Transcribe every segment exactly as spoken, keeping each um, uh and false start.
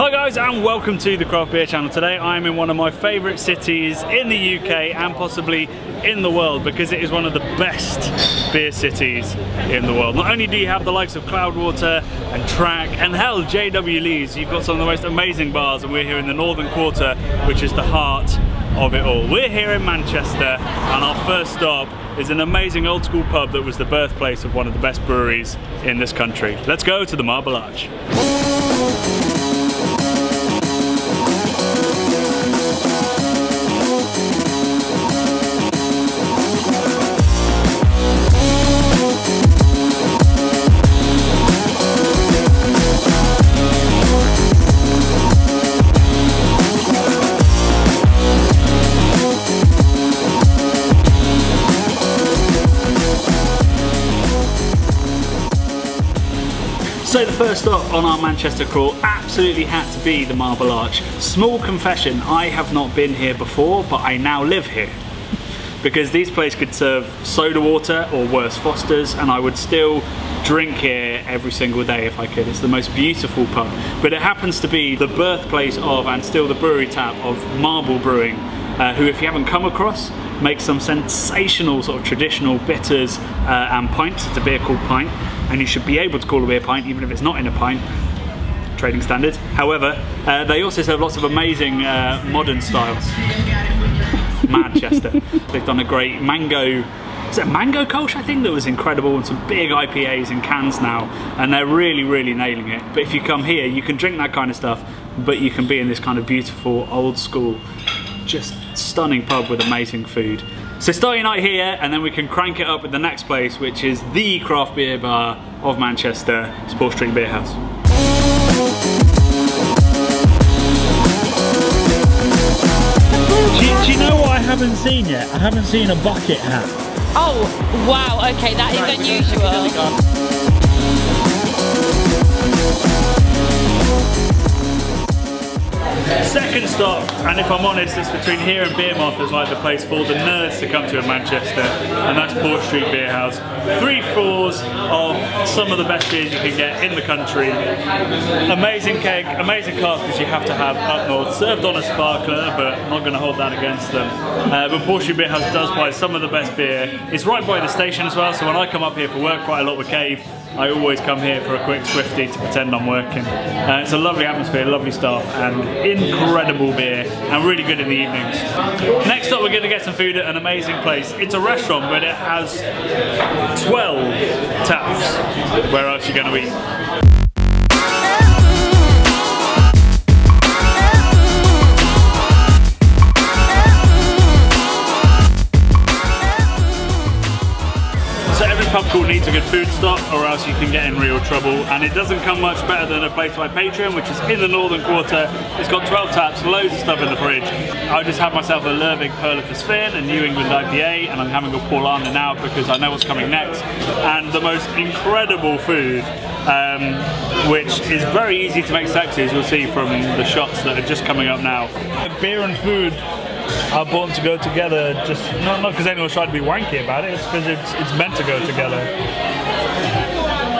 Hi guys and welcome to The Craft Beer Channel. Today I'm in one of my favourite cities in the U K and possibly in the world, because it is one of the best beer cities in the world. Not only do you have the likes of Cloudwater and Track and hell, J W Lees, you've got some of the most amazing bars, and we're here in the Northern Quarter, which is the heart of it all. We're here in Manchester and our first stop is an amazing old school pub that was the birthplace of one of the best breweries in this country. Let's go to the Marble Arch. So the first stop on our Manchester crawl absolutely had to be the Marble Arch. Small confession, I have not been here before, but I now live here. Because these places could serve soda water or worse Fosters, and I would still drink here every single day if I could. It's the most beautiful pub. But it happens to be the birthplace of, and still the brewery tap of, Marble Brewing, uh, who, if you haven't come across, make some sensational sort of traditional bitters uh, and pints. It's a beer called pint, and you should be able to call a beer pint even if it's not in a pint, trading standards. However, uh, they also serve lots of amazing uh, modern styles. Manchester. They've done a great mango, is it a mango Kolsch, I think, that was incredible, and some big I P As in cans now, and they're really, really nailing it. But if you come here, you can drink that kind of stuff, but you can be in this kind of beautiful, old school, just stunning pub with amazing food. So start your night here, and then we can crank it up at the next place, which is the craft beer bar of Manchester, Port Street Beer House. Do you, do you know what I haven't seen yet? I haven't seen a bucket hat. Oh, wow, okay, that is unusual. Second stop, and if I'm honest, it's between here and Beermoth is like the place for the nerds to come to in Manchester, and that's Port Street Beer House. Three floors of some of the best beers you can get in the country. Amazing keg, amazing cask, because you have to have up north, served on a sparkler, but I'm not going to hold that against them. Uh, but Port Street Beer House does buy some of the best beer. It's right by the station as well, so when I come up here for work quite a lot with Cave, I always come here for a quick Swifty to pretend I'm working. Uh, it's a lovely atmosphere, lovely staff, and incredible beer, and really good in the evenings. Next up, we're going to get some food at an amazing place. It's a restaurant, but it has twelve taps. Where else are you going to eat? Pub called needs a good food stop, or else you can get in real trouble, and it doesn't come much better than a place like Patreon, which is in the Northern Quarter. It's got twelve taps, loads of stuff in the fridge. I just had myself a Lervig Pearl of the Sphere, a New England I P A, and I'm having a Paulaner now because I know what's coming next, and the most incredible food, um, which is very easy to make sexy, as you'll see from the shots that are just coming up now. Beer and food are born to go together, just not because anyone's trying to be wanky about it, it's because it's, it's meant to go together.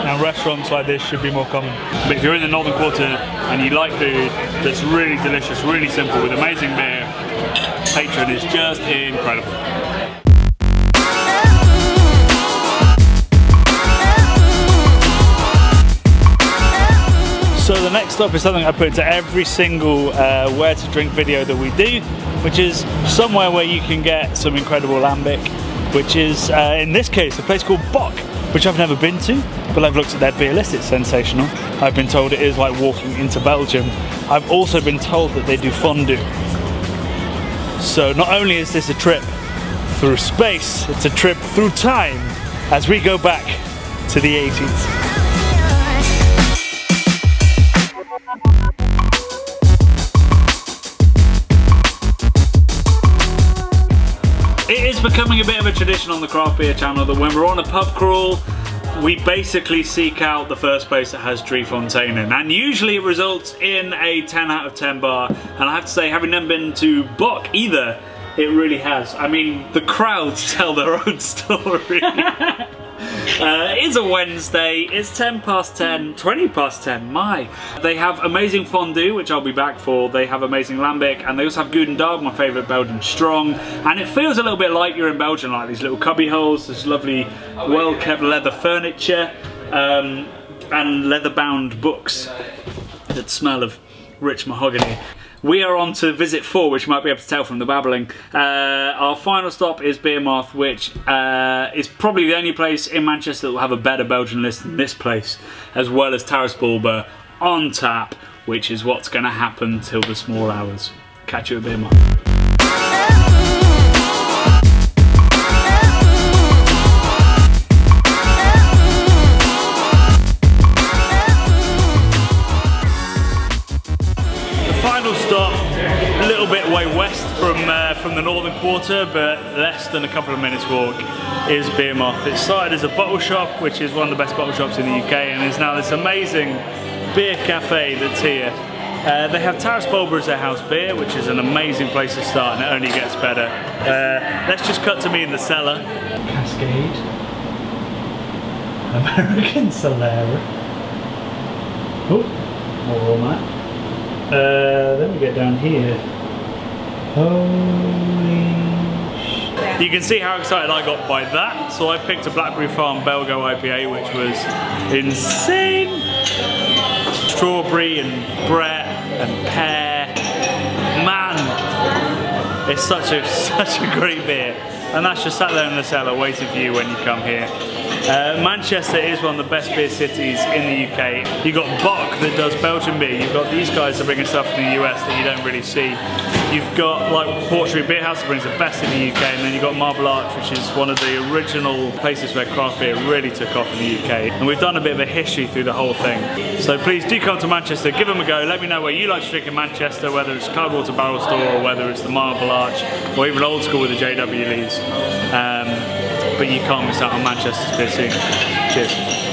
Now restaurants like this should be more common. But if you're in the Northern Quarter and you like food that's really delicious, really simple, with amazing beer, Patron is just incredible. So the next stop is something I put into every single uh, where to drink video that we do, which is somewhere where you can get some incredible lambic, which is, uh, in this case, a place called Bock, which I've never been to, but I've looked at their beer list, it's sensational. I've been told it is like walking into Belgium. I've also been told that they do fondue. So not only is this a trip through space, it's a trip through time as we go back to the eighties. It is becoming a bit of a tradition on the Craft Beer Channel that when we're on a pub crawl, we basically seek out the first place that has Drie Fonteine in. And usually it results in a ten out of ten bar. And I have to say, having never been to Bock either, it really has. I mean, the crowds tell their own story. Uh, it's a Wednesday, it's ten past ten, twenty past ten, my. They have amazing fondue, which I'll be back for, they have amazing lambic, and they also have Guden Dag, my favourite Belgian strong, and it feels a little bit like you're in Belgium, like these little cubby holes, this lovely well-kept leather furniture, um, and leather-bound books that smell of rich mahogany. We are on to visit four, which you might be able to tell from the babbling. Uh, our final stop is Beermoth, which uh, is probably the only place in Manchester that will have a better Belgian list than this place, as well as Taras Bulba on tap, which is what's going to happen till the small hours. Catch you at Beermoth. From the northern quarter, but less than a couple of minutes walk, is Beermoth. It started as a bottle shop, which is one of the best bottle shops in the U K, and is now this amazing beer cafe that's here. Uh, they have Taras Bulba as their house beer, which is an amazing place to start, and it only gets better. Uh, let's just cut to me in the cellar. Cascade. American Solera. Oh, more on that. Uh, then we get down here. Holy. You can see how excited I got by that, so I picked a Blackberry Farm Belgo I P A, which was insane. Strawberry and Brett and pear. Man, it's such a such a great beer. And that's just sat there in the cellar waiting for you when you come here. Uh, Manchester is one of the best beer cities in the U K. You've got Bock that does Belgian beer, you've got these guys that bring stuff from the U S that you don't really see. You've got like Port Street Beer House that brings the best in the U K, and then you've got Marble Arch, which is one of the original places where craft beer really took off in the U K. And we've done a bit of a history through the whole thing. So please do come to Manchester, give them a go, let me know where you like to drink in Manchester, whether it's Cloudwater Barrel Store or whether it's the Marble Arch, or even old school with the J W Lees. Um, but you can't miss out on Manchester's beer scene. Cheers.